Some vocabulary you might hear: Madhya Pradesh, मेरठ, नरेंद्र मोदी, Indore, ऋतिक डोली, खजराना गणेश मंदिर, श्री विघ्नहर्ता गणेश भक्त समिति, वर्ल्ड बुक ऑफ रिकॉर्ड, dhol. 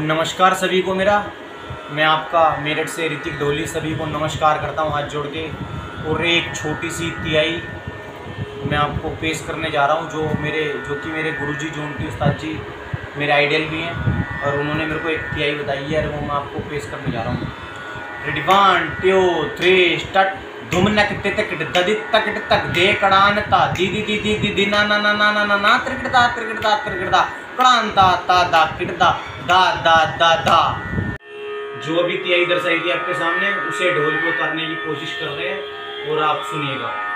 और नमस्कार सभी को मेरा, मैं आपका मेरठ से ऋतिक डोली सभी को नमस्कार करता हूं हाथ जोड़ के। और एक छोटी सी तिहाई मैं आपको पेश करने जा रहा हूं जो कि मेरे गुरुजी जो उनके उस्ताद जी मेरे आइडियल भी हैं और उन्होंने मेरे को एक तिहाई बताई है और वो मैं आपको पेश करने जा रहा हूं। Ready 1 2 3 start. धुमनक तितकट ददित तकट तक दे कड़ानता दीदी दीदी दीदी ना ना ना ना ना ना त्रिकटदा त्रिकटदा त्रिकटदा कड़ानता ता दा किटदा दा दा दा दा। जो अभी तिहाई दर्शाई थी आपके सामने उसे ढोल पे उतारने की कोशिश कर रहे हैं और आप सुनिएगा।